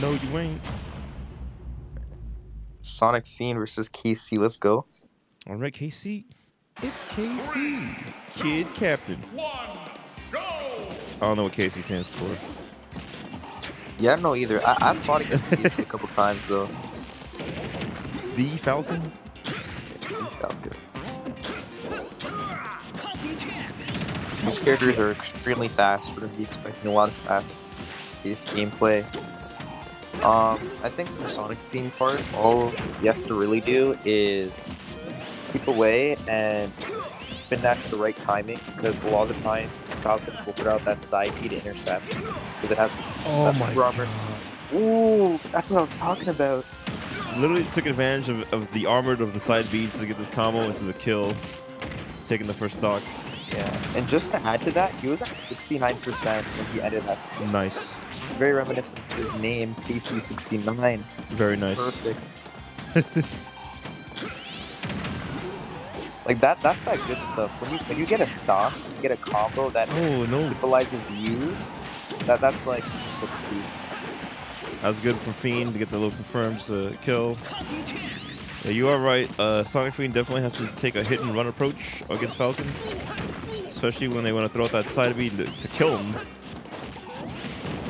No, you ain't. Sonicfiend versus KC. Let's go. All right, KC. It's KC. Kid Captain. One, go. I don't know what KC stands for. Yeah, I don't know either. I've fought against KC a couple times though. The Falcon. These characters are extremely fast. We're gonna be expecting a lot of fast-paced gameplay. I think for Sonicfiend part, all you have to really do is keep away and spin dash the right timing, because a lot of the time Falcons will put out that side B to intercept because it has. Oh my Roberts. God. Ooh, that's what I was talking about. Literally took advantage of the armored of the side beats to get this combo into the kill, taking the first stock. Yeah, and just to add to that, he was at 69% when he ended that skill. Nice. Very reminiscent of his name, KC69. Very nice. Perfect. Like that's that good stuff. When you get a stock, you get a combo that symbolizes you. That's like the key. That was good from Fiend to get the little confirms kill. Yeah, you are right. Sonicfiend definitely has to take a hit and run approach against Falcon, especially when they want to throw out that side B to kill him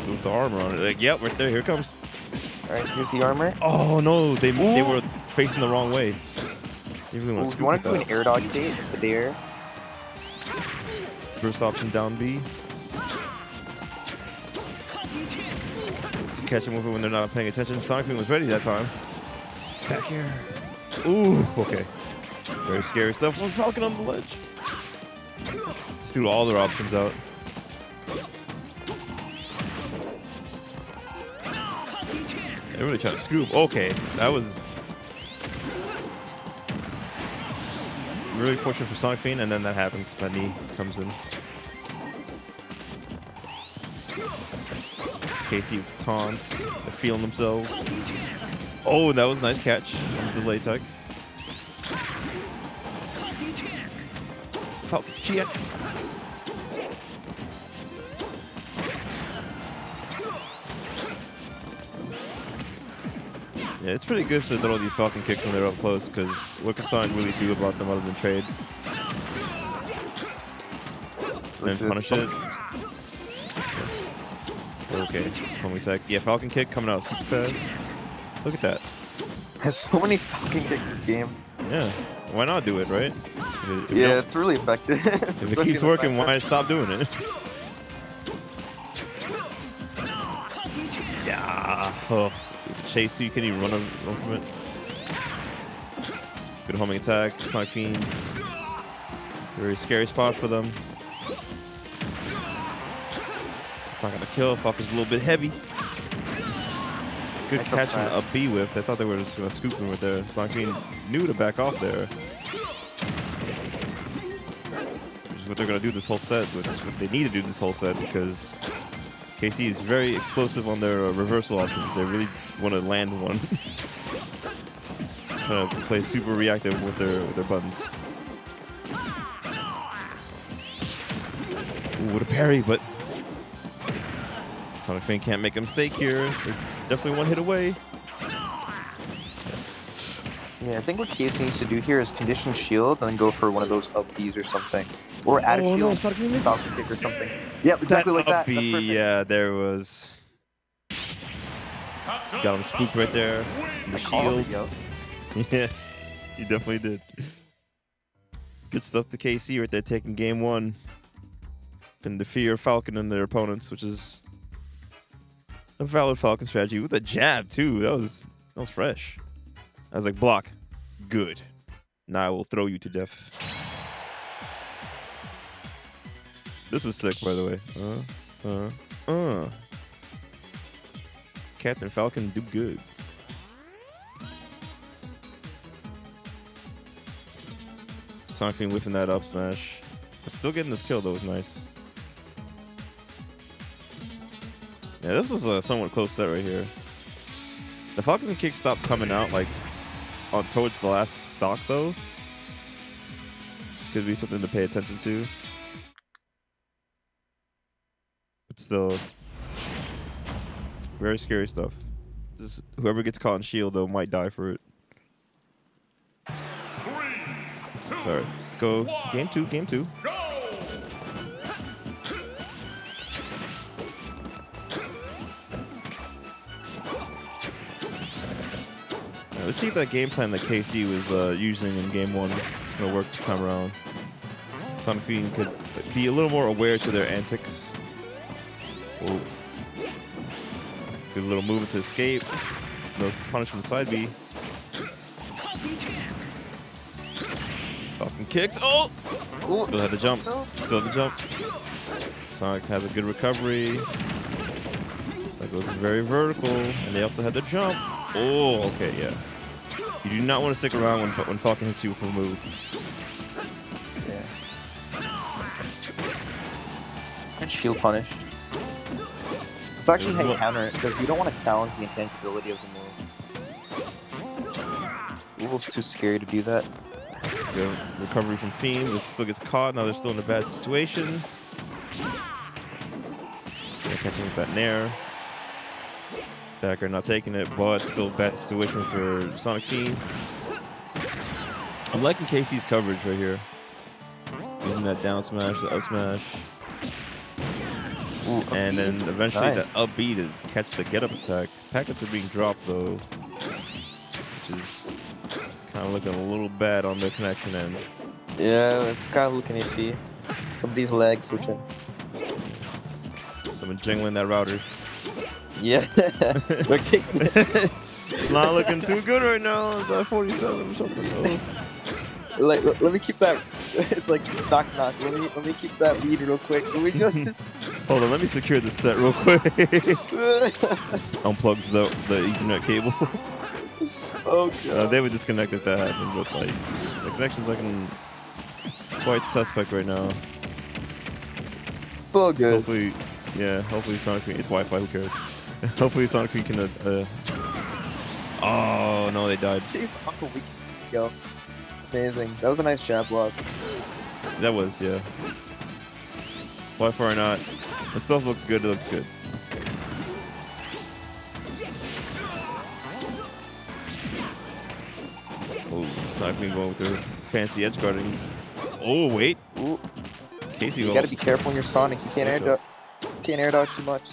with the armor on it. Like, yep, right there. Here it comes. All right, here's the armor. Oh no, they were facing the wrong way. They really want to do an air dodge date for the air. First option down B. Just catch them with it when they're not paying attention. Sonicfiend was ready that time. Back here. Ooh, okay. Very scary stuff. We're Falcon on the ledge. Just threw all their options out. They're really trying to scoop. Okay, that was really fortunate for Sonicfiend, and then that happens. That knee comes in. KC taunts. They're feeling themselves. Oh, that was a nice catch. Delay tech. Falcon check. Yeah, it's pretty good to throw these Falcon kicks when they're up close, because what can Sonic really do about them other than trade? And punish it. Okay, homie tech. Yeah, Falcon kick coming out super fast. Look at that. There's so many Falcon kicks this game. Yeah. Why not do it, right? If yeah, it's really effective. If it keeps working, why stop doing it? Yeah. Oh. Chase, so you can even run from it. Good homing attack. Sonicfiend. Very scary spot for them. It's not going to kill. Falcon's a little bit heavy. Good catch on a B whiff. I thought they were just going to scoop him right there. Sonicfiend knew to back off there. Which is what they're going to do this whole set. Which is what they need to do this whole set, because KC is very explosive on their reversal options. They really want to land one. Trying to play super reactive with their buttons. Ooh, what a parry, but Sonicfiend can't make a mistake here. They're definitely one hit away. Yeah, I think what KC needs to do here is condition shield and then go for one of those up Bs or something. Or add a shield, Falcon kick or something. Yep, exactly like that. Up B, yeah, there was. Got him spooked right there. The shield. Yeah, he definitely did. Good stuff to KC right there, taking game one. And the fear of Falcon and their opponents, which is a valid Falcon strategy with a jab too. That was fresh. I was like, block, good. Now I will throw you to death. This was sick, by the way. Captain Falcon, do good. Sonicfiend whiffing that up smash. But still getting this kill, though, was nice. Yeah, this was a somewhat close set right here. The Falcon kick stopped coming out like on towards the last stock, though. This could be something to pay attention to. But still, very scary stuff. Just whoever gets caught in shield though might die for it. 3, 2, sorry. Let's go. 1, game two. Go! Right, let's see if that game plan that KC was using in game one is gonna work this time around. Sonicfiend could be a little more aware to their antics. Whoa. Good little movement to escape. No punish from the side B. Falcon kicks. Oh! Still had to jump. Sonic has a good recovery. That goes very vertical. And they also had to jump. Oh, okay, yeah. You do not want to stick around when Falcon hits you with a move. Shield punish. It's actually how you counter it, because you don't want to challenge the intangibility of the move. It's too scary to do that. Good recovery from Fiend, it still gets caught. Now they're still in a bad situation. Catching with that Nair. Backer not taking it, but still bad situation for Sonicfiend. I'm liking KC's coverage right here. Using that down smash, the up smash. Ooh, and then eventually the up B to catch the get-up attack. Packets are being dropped, though, which is kind of looking a little bad on the connection end. Yeah, it's kind of looking iffy. Somebody's lag switching. Someone jingling that router. Yeah, they're kicking it. Not looking too good right now. It's at 47 or something. Like, let me keep that. It's like knock knock. Let me keep that lead real quick. Can we just hold on? Let me secure this set real quick. Unplugs the Ethernet cable. Oh god. They would disconnect if that happened. But like the connection's looking quite suspect right now. All good. Hopefully, yeah. Hopefully Sonicfiend. It's Wi-Fi. Who cares? Hopefully Sonicfiend can. Oh no, they died. Jeez, Uncle Weak. Yo. Amazing. That was a nice jab block. That was, yeah. Wi-Fi or not. When stuff looks good, it looks good. Oh, Sonicfiend going with their fancy edge guardings. Oh, wait. Ooh. Casey, you gotta be careful when you're Sonic. You can't air dodge too much.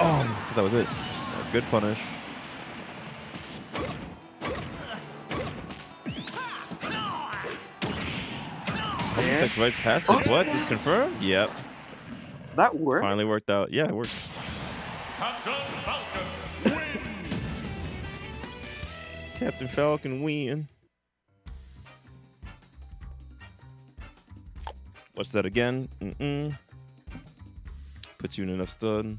Oh, that was it. Good punish. Right past it. What? Is confirmed? Yep. That worked. Finally worked out. Yeah, it worked. Captain Falcon win. Watch that again. Puts you in enough stun.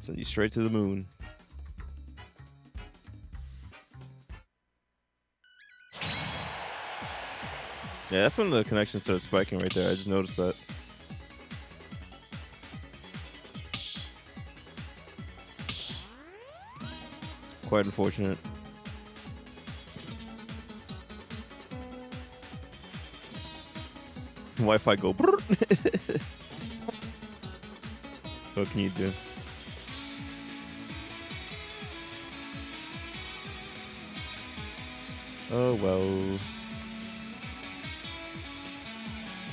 Send you straight to the moon. Yeah, that's when the connection started spiking right there. I just noticed that. Quite unfortunate. Wi-Fi go. What can you do? Oh well.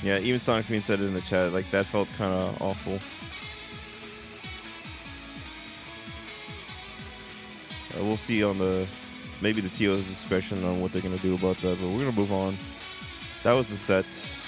Yeah, even Sonicfiend said it in the chat, like, that felt kind of awful. We'll see on the, maybe the TO's discretion on what they're going to do about that, but we're going to move on. That was the set.